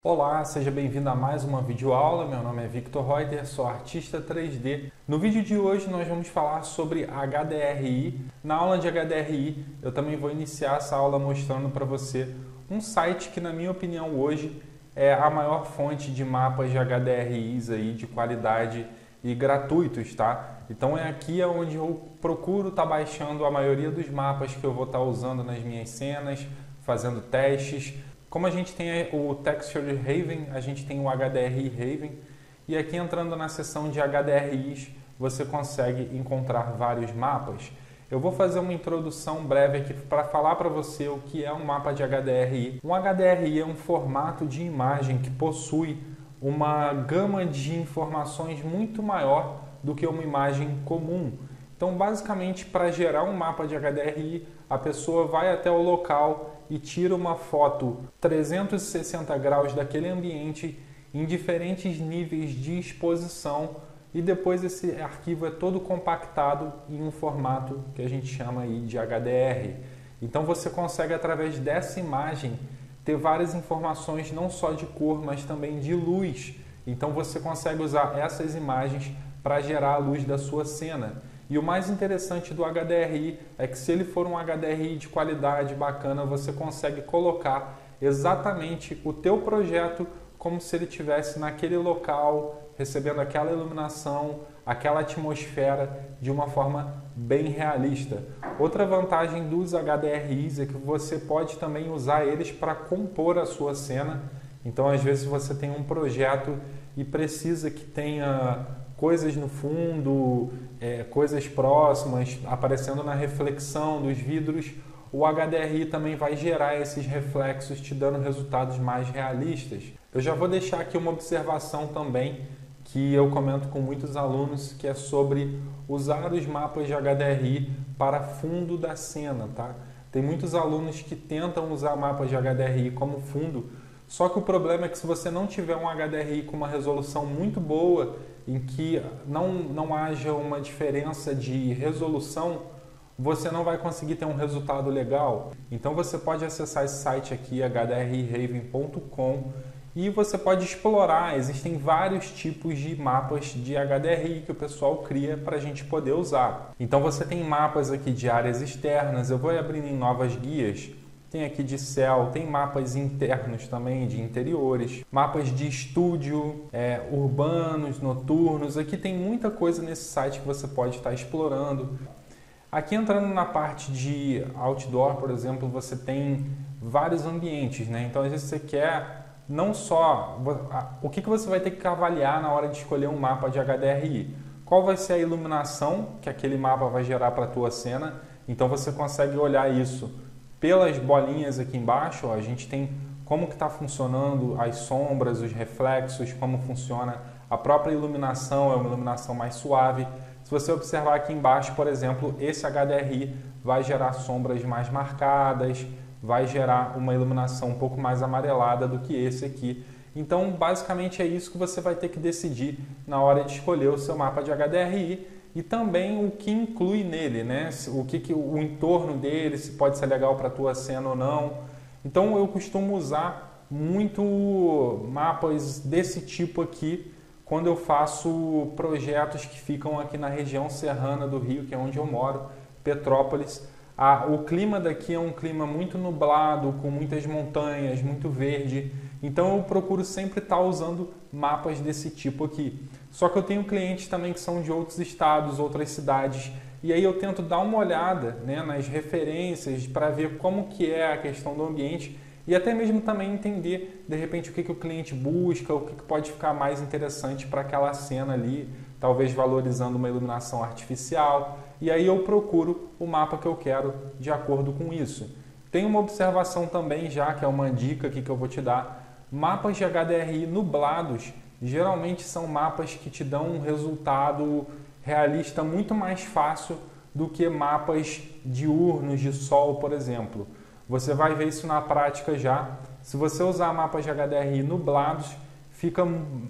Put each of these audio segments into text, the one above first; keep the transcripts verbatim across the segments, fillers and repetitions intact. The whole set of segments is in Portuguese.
Olá, seja bem-vindo a mais uma videoaula. Meu nome é Victor Reuter, sou artista três D. No vídeo de hoje nós vamos falar sobre H D R I. Na aula de H D R I eu também vou iniciar essa aula mostrando para você um site que, na minha opinião, hoje é a maior fonte de mapas de H D R Is aí, de qualidade e gratuitos, tá? Então é aqui onde eu procuro estar tá baixando a maioria dos mapas que eu vou estar tá usando nas minhas cenas, fazendo testes. Como a gente tem o Texture Haven, a gente tem o H D R I Haven, e aqui entrando na seção de H D R Is você consegue encontrar vários mapas. Eu vou fazer uma introdução breve aqui para falar para você o que é um mapa de H D R I. Um H D R I é um formato de imagem que possui uma gama de informações muito maior do que uma imagem comum. Então, basicamente, para gerar um mapa de H D R I, a pessoa vai até o local e tira uma foto trezentos e sessenta graus daquele ambiente em diferentes níveis de exposição, e depois esse arquivo é todo compactado em um formato que a gente chama aí de H D R. Então você consegue, através dessa imagem, ter várias informações não só de cor, mas também de luz. Então você consegue usar essas imagens para gerar a luz da sua cena. E o mais interessante do H D R I é que, se ele for um H D R I de qualidade bacana, você consegue colocar exatamente o teu projeto como se ele tivesse naquele local, recebendo aquela iluminação, aquela atmosfera, de uma forma bem realista. Outra vantagem dos H D R Is é que você pode também usar eles para compor a sua cena. Então, às vezes, você tem um projeto e precisa que tenha coisas no fundo, é, coisas próximas, aparecendo na reflexão dos vidros. O H D R I também vai gerar esses reflexos, te dando resultados mais realistas. Eu já vou deixar aqui uma observação também, que eu comento com muitos alunos, que é sobre usar os mapas de H D R I para fundo da cena, tá? Tem muitos alunos que tentam usar mapas de H D R I como fundo, só que o problema é que, se você não tiver um H D R I com uma resolução muito boa, em que não, não haja uma diferença de resolução, você não vai conseguir ter um resultado legal. Então você pode acessar esse site aqui, h d r i haven ponto com, e você pode explorar. Existem vários tipos de mapas de H D R I que o pessoal cria para a gente poder usar. Então você tem mapas aqui de áreas externas, eu vou abrindo em novas guias. Tem aqui de céu, tem mapas internos também, de interiores, mapas de estúdio, é, urbanos, noturnos. Aqui tem muita coisa nesse site que você pode estar explorando. Aqui, entrando na parte de outdoor, por exemplo, você tem vários ambientes, né? Então, às vezes você quer não só... O que você vai ter que avaliar na hora de escolher um mapa de H D R I? Qual vai ser a iluminação que aquele mapa vai gerar para a tua cena? Então, você consegue olhar isso pelas bolinhas aqui embaixo. Ó, a gente tem como que está funcionando as sombras, os reflexos, como funciona a própria iluminação. É uma iluminação mais suave. Se você observar aqui embaixo, por exemplo, esse H D R I vai gerar sombras mais marcadas, vai gerar uma iluminação um pouco mais amarelada do que esse aqui. Então, basicamente, é isso que você vai ter que decidir na hora de escolher o seu mapa de H D R I. E também o que inclui nele, né? O que, que o entorno dele, se pode ser legal para a tua cena ou não. Então eu costumo usar muito mapas desse tipo aqui quando eu faço projetos que ficam aqui na região serrana do Rio, que é onde eu moro, Petrópolis. Ah, o clima daqui é um clima muito nublado, com muitas montanhas, muito verde. Então eu procuro sempre estar usando mapas desse tipo aqui. Só que eu tenho clientes também que são de outros estados, outras cidades, e aí eu tento dar uma olhada, né, nas referências para ver como que é a questão do ambiente, e até mesmo também entender, de repente, o que, que o cliente busca, o que, que pode ficar mais interessante para aquela cena ali, talvez valorizando uma iluminação artificial, e aí eu procuro o mapa que eu quero de acordo com isso. Tem uma observação também já, que é uma dica aqui que eu vou te dar. Mapas de H D R I nublados geralmente são mapas que te dão um resultado realista muito mais fácil do que mapas diurnos de sol, por exemplo. Você vai ver isso na prática já. Se você usar mapas de H D R I nublados, fica,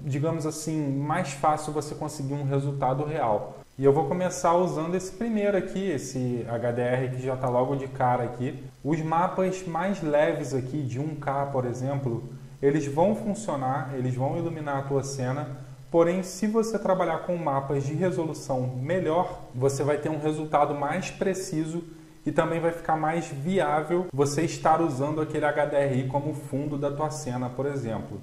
digamos assim, mais fácil você conseguir um resultado real. E eu vou começar usando esse primeiro aqui, esse H D R que já está logo de cara aqui. Os mapas mais leves aqui, de um K, por exemplo, eles vão funcionar, eles vão iluminar a tua cena. Porém, se você trabalhar com mapas de resolução melhor, você vai ter um resultado mais preciso e também vai ficar mais viável você estar usando aquele H D R I como fundo da tua cena, por exemplo.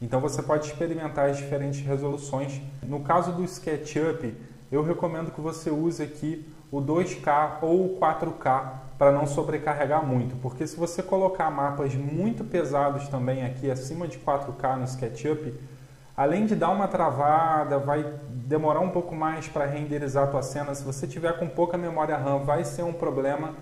Então você pode experimentar as diferentes resoluções. No caso do SketchUp, eu recomendo que você use aqui o dois K ou o quatro K para não sobrecarregar muito, porque se você colocar mapas muito pesados também aqui acima de quatro K no SketchUp, além de dar uma travada, vai demorar um pouco mais para renderizar a tua cena. Se você tiver com pouca memória RAM, vai ser um problema.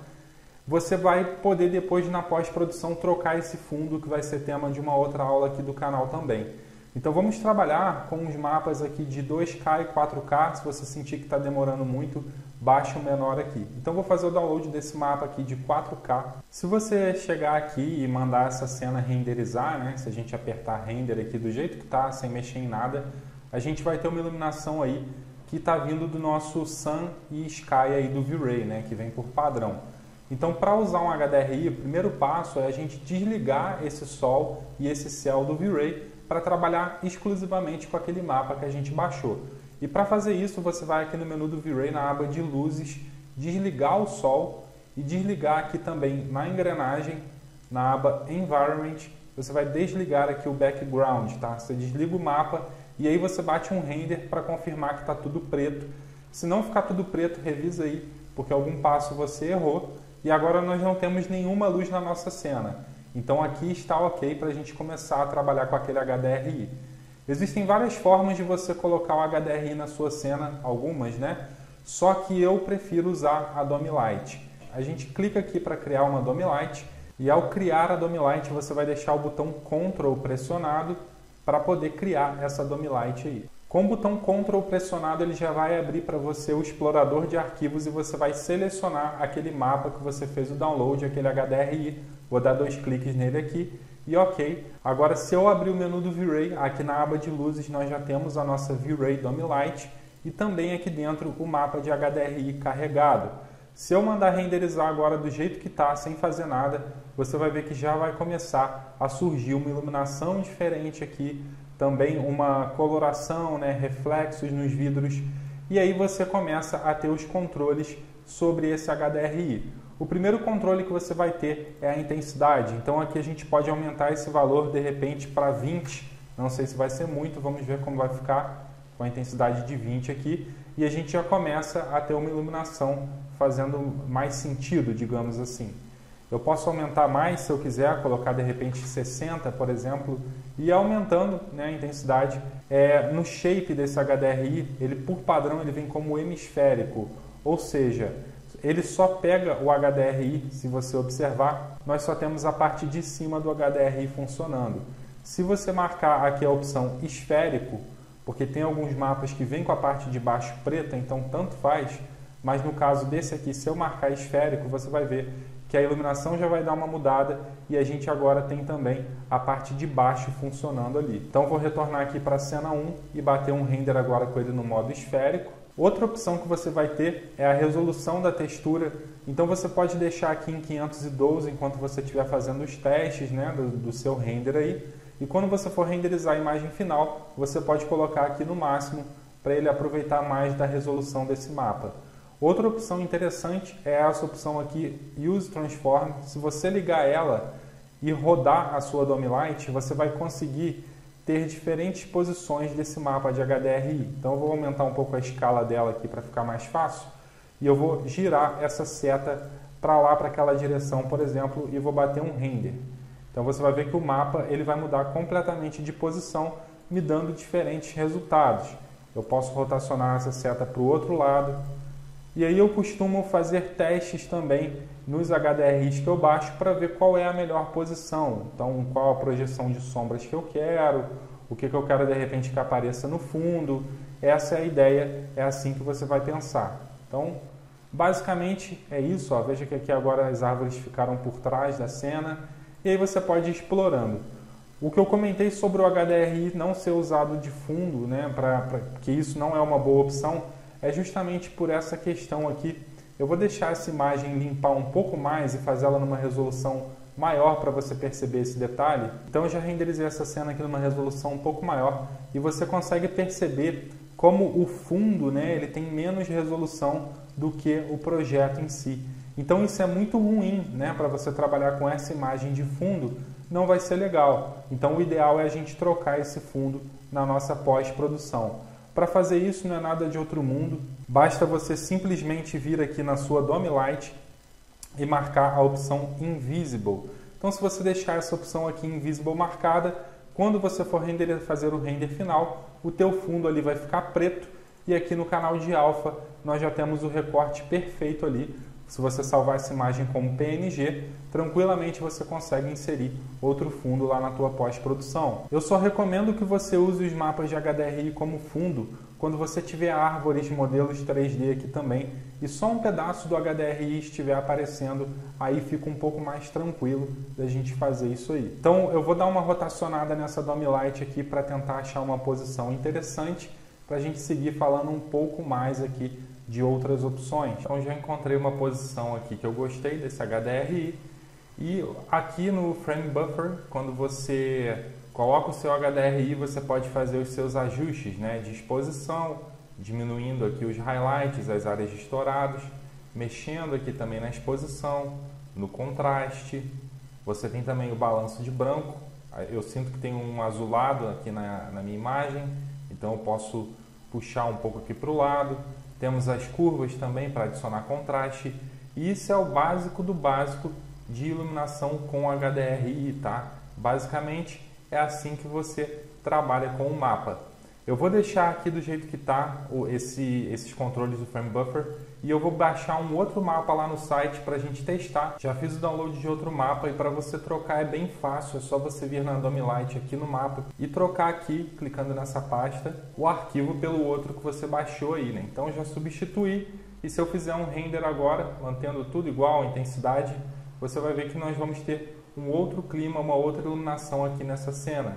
Você vai poder depois, na pós-produção, trocar esse fundo, que vai ser tema de uma outra aula aqui do canal também. Então vamos trabalhar com os mapas aqui de dois K e quatro K. Se você sentir que está demorando muito, baixa o menor aqui. Então vou fazer o download desse mapa aqui de quatro K. Se você chegar aqui e mandar essa cena renderizar, né? Se a gente apertar render aqui do jeito que está, sem mexer em nada, a gente vai ter uma iluminação aí que está vindo do nosso Sun e Sky aí do V-Ray, né? Que vem por padrão. Então, para usar um H D R I, o primeiro passo é a gente desligar esse sol e esse céu do V-Ray para trabalhar exclusivamente com aquele mapa que a gente baixou. E para fazer isso, você vai aqui no menu do V-Ray, na aba de luzes, desligar o sol e desligar aqui também na engrenagem, na aba Environment, você vai desligar aqui o background, tá? Você desliga o mapa e aí você bate um render para confirmar que está tudo preto. Se não ficar tudo preto, revisa aí, porque algum passo você errou. E agora nós não temos nenhuma luz na nossa cena. Então aqui está ok para a gente começar a trabalhar com aquele H D R I. Existem várias formas de você colocar o H D R I na sua cena, algumas, né? Só que eu prefiro usar a Dome Light. A gente clica aqui para criar uma Dome Light e ao criar a Dome Light você vai deixar o botão Ctrl pressionado para poder criar essa Dome Light aí. Com o botão Ctrl pressionado, ele já vai abrir para você o explorador de arquivos e você vai selecionar aquele mapa que você fez o download, aquele H D R I. Vou dar dois cliques nele aqui e ok. Agora, se eu abrir o menu do V-Ray, aqui na aba de luzes nós já temos a nossa V-Ray Dome Light e também aqui dentro o mapa de H D R I carregado. Se eu mandar renderizar agora do jeito que está, sem fazer nada, você vai ver que já vai começar a surgir uma iluminação diferente aqui, também uma coloração, né, reflexos nos vidros, e aí você começa a ter os controles sobre esse H D R I. O primeiro controle que você vai ter é a intensidade, então aqui a gente pode aumentar esse valor de repente para vinte, não sei se vai ser muito, vamos ver como vai ficar com a intensidade de vinte aqui, e a gente já começa a ter uma iluminação fazendo mais sentido, digamos assim. Eu posso aumentar mais se eu quiser, colocar de repente sessenta, por exemplo, e aumentando, né, a intensidade. É, no shape desse H D R I, ele por padrão ele vem como hemisférico, ou seja, ele só pega o H D R I, se você observar, nós só temos a parte de cima do H D R I funcionando. Se você marcar aqui a opção esférico, porque tem alguns mapas que vêm com a parte de baixo preta, então tanto faz, mas no caso desse aqui, se eu marcar esférico, você vai ver que a iluminação já vai dar uma mudada e a gente agora tem também a parte de baixo funcionando ali. Então vou retornar aqui para a cena um e bater um render agora com ele no modo esférico. Outra opção que você vai ter é a resolução da textura. Então você pode deixar aqui em quinhentos e doze enquanto você estiver fazendo os testes, né, do, do seu render aí. E quando você for renderizar a imagem final, você pode colocar aqui no máximo para ele aproveitar mais da resolução desse mapa. Outra opção interessante é essa opção aqui, Use Transform. Se você ligar ela e rodar a sua Dome Light, você vai conseguir ter diferentes posições desse mapa de H D R I. Então eu vou aumentar um pouco a escala dela aqui para ficar mais fácil. E eu vou girar essa seta para lá, para aquela direção, por exemplo, e vou bater um render. Então você vai ver que o mapa ele vai mudar completamente de posição, me dando diferentes resultados. Eu posso rotacionar essa seta para o outro lado. E aí eu costumo fazer testes também nos H D R Is que eu baixo para ver qual é a melhor posição. Então, qual a projeção de sombras que eu quero, o que, que eu quero de repente que apareça no fundo. Essa é a ideia, é assim que você vai pensar. Então, basicamente é isso. Ó. Veja que aqui agora as árvores ficaram por trás da cena. E aí você pode ir explorando. O que eu comentei sobre o H D R I não ser usado de fundo, né, pra, pra, que isso não é uma boa opção, é justamente por essa questão aqui. Eu vou deixar essa imagem limpar um pouco mais e fazer ela numa resolução maior para você perceber esse detalhe. Então eu já renderizei essa cena aqui numa resolução um pouco maior e você consegue perceber como o fundo, né, ele tem menos resolução do que o projeto em si. Então isso é muito ruim, né, para você trabalhar com essa imagem de fundo, não vai ser legal. Então o ideal é a gente trocar esse fundo na nossa pós-produção. Para fazer isso não é nada de outro mundo, basta você simplesmente vir aqui na sua Dome Light e marcar a opção Invisible. Então se você deixar essa opção aqui Invisible marcada, quando você for render, fazer o render final, o teu fundo ali vai ficar preto e aqui no canal de alfa nós já temos o recorte perfeito ali. Se você salvar essa imagem como P N G, tranquilamente você consegue inserir outro fundo lá na tua pós-produção. Eu só recomendo que você use os mapas de H D R I como fundo quando você tiver árvores, modelos três D aqui também e só um pedaço do H D R I estiver aparecendo, aí fica um pouco mais tranquilo da gente fazer isso aí. Então eu vou dar uma rotacionada nessa Dome Light aqui para tentar achar uma posição interessante para a gente seguir falando um pouco mais aqui de outras opções. Então já encontrei uma posição aqui que eu gostei desse H D R I e aqui no Frame Buffer, quando você coloca o seu H D R I, você pode fazer os seus ajustes, né, de exposição, diminuindo aqui os highlights, as áreas de estourados, mexendo aqui também na exposição, no contraste. Você tem também o balanço de branco. Eu sinto que tem um azulado aqui na, na minha imagem, então eu posso puxar um pouco aqui para o lado. Temos as curvas também para adicionar contraste. E isso é o básico do básico de iluminação com H D R I, tá? Basicamente é assim que você trabalha com o mapa. Eu vou deixar aqui do jeito que tá esse, esses controles do Frame Buffer e eu vou baixar um outro mapa lá no site para a gente testar. Já fiz o download de outro mapa e para você trocar é bem fácil, é só você vir na Dome Light aqui no mapa e trocar aqui, clicando nessa pasta, o arquivo pelo outro que você baixou aí, né? Então já substituí e se eu fizer um render agora, mantendo tudo igual, intensidade, você vai ver que nós vamos ter um outro clima, uma outra iluminação aqui nessa cena.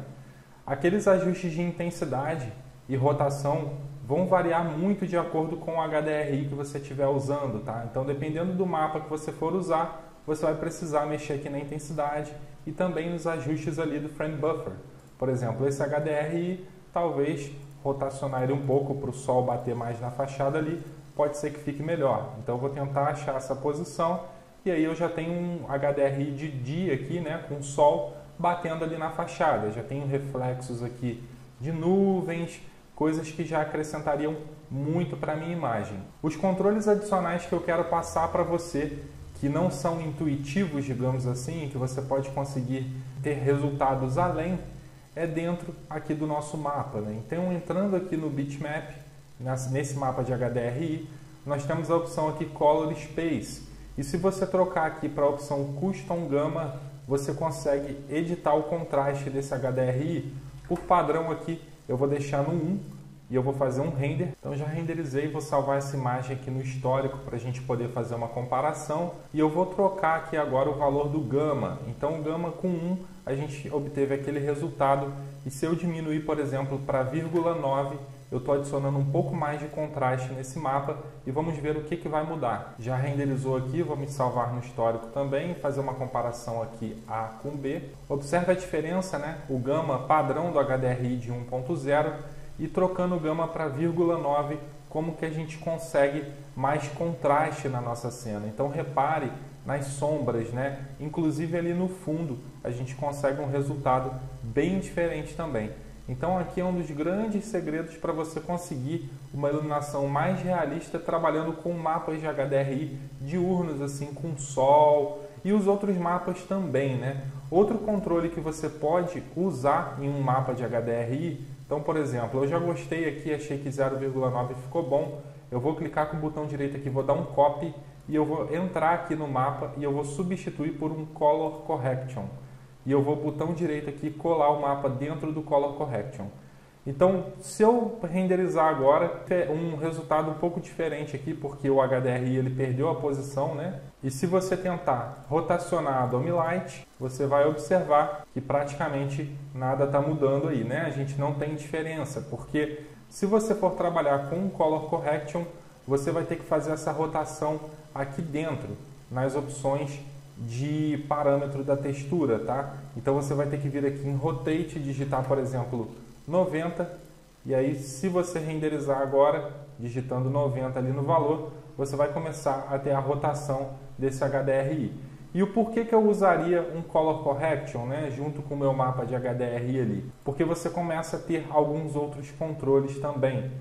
Aqueles ajustes de intensidade e rotação vão variar muito de acordo com o H D R I que você estiver usando, tá? Então, dependendo do mapa que você for usar, você vai precisar mexer aqui na intensidade e também nos ajustes ali do Frame Buffer. Por exemplo, esse H D R I, talvez rotacionar ele um pouco para o sol bater mais na fachada ali, pode ser que fique melhor. Então, eu vou tentar achar essa posição e aí eu já tenho um H D R I de dia aqui, né, com sol batendo ali na fachada. Já tenho reflexos aqui de nuvens, coisas que já acrescentariam muito para a minha imagem. Os controles adicionais que eu quero passar para você, que não são intuitivos, digamos assim, que você pode conseguir ter resultados além, é dentro aqui do nosso mapa, né? Então, entrando aqui no Bitmap, nesse mapa de H D R I, nós temos a opção aqui Color Space. E se você trocar aqui para a opção Custom Gamma, você consegue editar o contraste desse H D R I. Por padrão aqui, eu vou deixar no um e eu vou fazer um render. Então já renderizei, vou salvar essa imagem aqui no histórico para a gente poder fazer uma comparação. E eu vou trocar aqui agora o valor do gama. Então o gama com um a gente obteve aquele resultado. E se eu diminuir, por exemplo, para vírgula nove, eu estou adicionando um pouco mais de contraste nesse mapa e vamos ver o que, que vai mudar. Já renderizou aqui, vou me salvar no histórico também, fazer uma comparação aqui A com B. Observe a diferença, né? O gama padrão do H D R I de um ponto zero e trocando o gama para vírgula nove, como que a gente consegue mais contraste na nossa cena. Então repare nas sombras, né? Inclusive ali no fundo, a gente consegue um resultado bem diferente também. Então aqui é um dos grandes segredos para você conseguir uma iluminação mais realista trabalhando com mapas de H D R I diurnos, assim, com sol e os outros mapas também, né? Outro controle que você pode usar em um mapa de H D R I, então, por exemplo, eu já gostei aqui, achei que zero vírgula nove ficou bom, eu vou clicar com o botão direito aqui, vou dar um copy e eu vou entrar aqui no mapa e eu vou substituir por um Color Correction. E eu vou botão direito aqui colar o mapa dentro do Color Correction. Então, se eu renderizar agora, é um resultado um pouco diferente aqui, porque o H D R I ele perdeu a posição, né? E se você tentar rotacionar a Dome Light, você vai observar que praticamente nada está mudando aí, né? A gente não tem diferença, porque se você for trabalhar com o Color Correction, você vai ter que fazer essa rotação aqui dentro, nas opções de parâmetro da textura, tá? Então você vai ter que vir aqui em Rotate, digitar, por exemplo, noventa, e aí se você renderizar agora, digitando noventa ali no valor, você vai começar a ter a rotação desse H D R I. E o porquê que eu usaria um Color Correction, né, junto com o meu mapa de H D R I ali? Porque você começa a ter alguns outros controles também.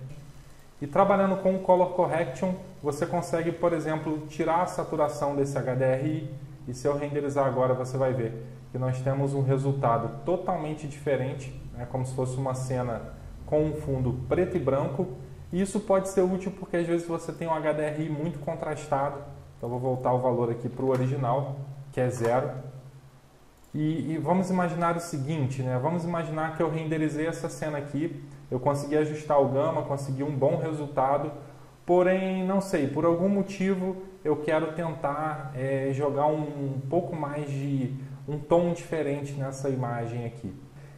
E trabalhando com o Color Correction, você consegue, por exemplo, tirar a saturação desse H D R I. E se eu renderizar agora, você vai ver que nós temos um resultado totalmente diferente, né? Como se fosse uma cena com um fundo preto e branco. E isso pode ser útil porque às vezes você tem um H D R I muito contrastado. Então vou voltar o valor aqui para o original, que é zero. E, e vamos imaginar o seguinte, né? Vamos imaginar que eu renderizei essa cena aqui. Eu consegui ajustar o gama, consegui um bom resultado, porém, não sei, por algum motivo eu quero tentar é, jogar um, um pouco mais de um tom diferente nessa imagem aqui.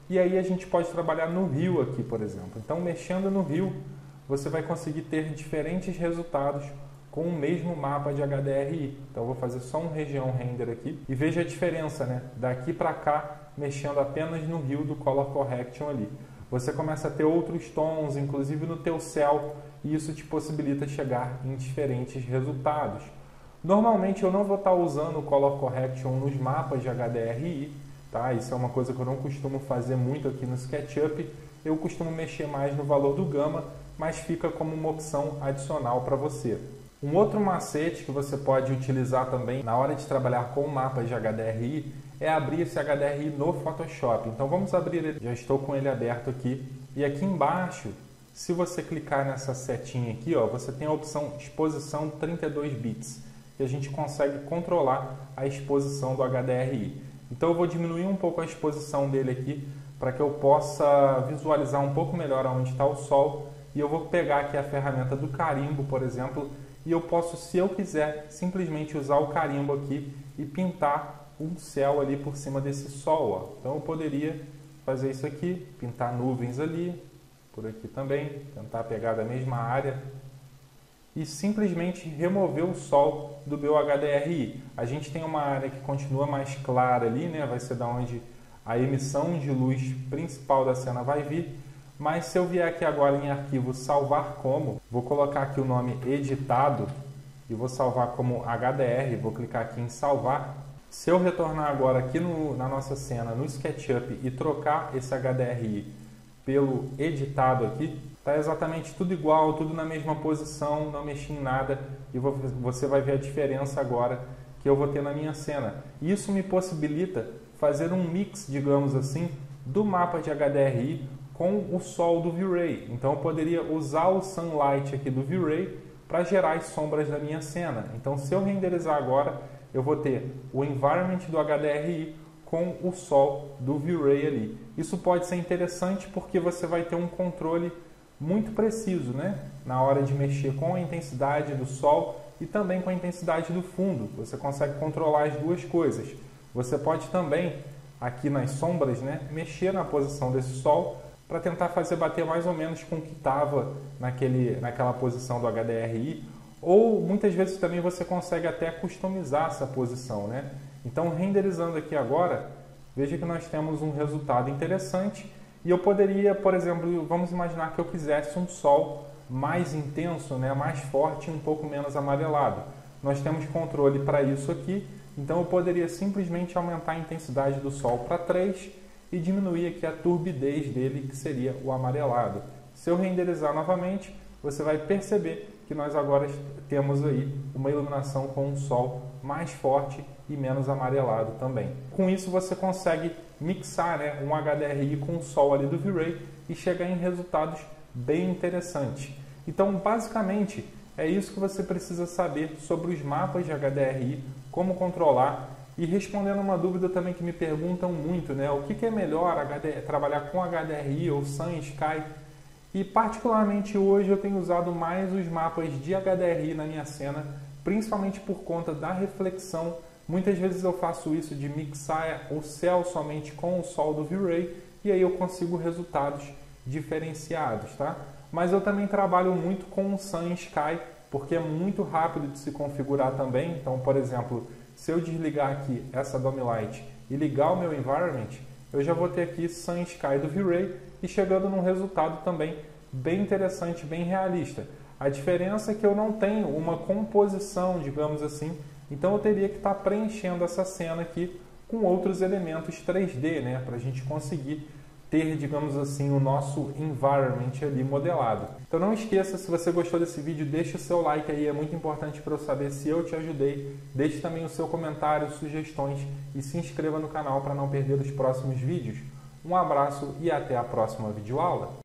E aí a gente pode trabalhar no rio aqui, por exemplo. Então, mexendo no rio, você vai conseguir ter diferentes resultados com o mesmo mapa de H D R I. Então, eu vou fazer só um região render aqui e veja a diferença, né? Daqui para cá, mexendo apenas no rio do Color Correction ali. Você começa a ter outros tons, inclusive no teu céu, e isso te possibilita chegar em diferentes resultados. Normalmente eu não vou estar usando o Color Correction nos mapas de H D R I, tá? Isso é uma coisa que eu não costumo fazer muito aqui no SketchUp. Eu costumo mexer mais no valor do gama, mas fica como uma opção adicional para você. Um outro macete que você pode utilizar também na hora de trabalhar com mapas de H D R I é abrir esse H D R I no Photoshop. Então vamos abrir ele, já estou com ele aberto aqui. E aqui embaixo, se você clicar nessa setinha aqui, ó, você tem a opção exposição trinta e dois bits, que a gente consegue controlar a exposição do H D R I. Então eu vou diminuir um pouco a exposição dele aqui, para que eu possa visualizar um pouco melhor onde está o sol. E eu vou pegar aqui a ferramenta do carimbo, por exemplo, e eu posso, se eu quiser, simplesmente usar o carimbo aqui e pintar um céu ali por cima desse sol, ó. Então eu poderia fazer isso aqui, pintar nuvens ali, por aqui também, tentar pegar da mesma área e simplesmente remover o sol do meu H D R I. A gente tem uma área que continua mais clara ali, né? Vai ser da onde a emissão de luz principal da cena vai vir, mas se eu vier aqui agora em arquivo salvar como, vou colocar aqui o nome editado e vou salvar como H D R, vou clicar aqui em salvar. Se eu retornar agora aqui no, na nossa cena, no SketchUp, e trocar esse H D R I pelo editado aqui, está exatamente tudo igual, tudo na mesma posição, não mexi em nada, e vou, você vai ver a diferença agora que eu vou ter na minha cena. Isso me possibilita fazer um mix, digamos assim, do mapa de H D R I com o sol do V-Ray. Então eu poderia usar o Sun Light aqui do V-Ray para gerar as sombras da minha cena. Então se eu renderizar agora, eu vou ter o environment do H D R I com o sol do V-Ray ali. Isso pode ser interessante porque você vai ter um controle muito preciso, né? Na hora de mexer com a intensidade do sol e também com a intensidade do fundo. Você consegue controlar as duas coisas. Você pode também, aqui nas sombras, né, mexer na posição desse sol para tentar fazer bater mais ou menos com o que estava naquele, naquela posição do H D R I. Ou, muitas vezes, também você consegue até customizar essa posição, né? Então, renderizando aqui agora, veja que nós temos um resultado interessante. E eu poderia, por exemplo, vamos imaginar que eu quisesse um sol mais intenso, né? Mais forte, um pouco menos amarelado. Nós temos controle para isso aqui. Então, eu poderia simplesmente aumentar a intensidade do sol para três e diminuir aqui a turbidez dele, que seria o amarelado. Se eu renderizar novamente, você vai perceber que nós agora temos aí uma iluminação com um sol mais forte e menos amarelado também. Com isso você consegue mixar, né, um H D R I com o sol ali do V-Ray e chegar em resultados bem interessantes. Então basicamente é isso que você precisa saber sobre os mapas de H D R I, como controlar. E respondendo uma dúvida também que me perguntam muito, né, o que, que é melhor H D R I, trabalhar com H D R I ou Sun Sky? E particularmente hoje eu tenho usado mais os mapas de H D R I na minha cena, principalmente por conta da reflexão. Muitas vezes eu faço isso de mixar o céu somente com o sol do V-Ray e aí eu consigo resultados diferenciados, tá? Mas eu também trabalho muito com o Sun Sky, porque é muito rápido de se configurar também. Então, por exemplo, se eu desligar aqui essa Dome Light e ligar o meu Environment, eu já vou ter aqui Sun Sky do V-Ray e chegando num resultado também bem interessante, bem realista. A diferença é que eu não tenho uma composição, digamos assim, então eu teria que estar preenchendo essa cena aqui com outros elementos três D, né, para a gente conseguir ter, digamos assim, o nosso environment ali modelado. Então não esqueça, se você gostou desse vídeo, deixa o seu like aí, é muito importante para eu saber se eu te ajudei. Deixe também o seu comentário, sugestões e se inscreva no canal para não perder os próximos vídeos. Um abraço e até a próxima videoaula.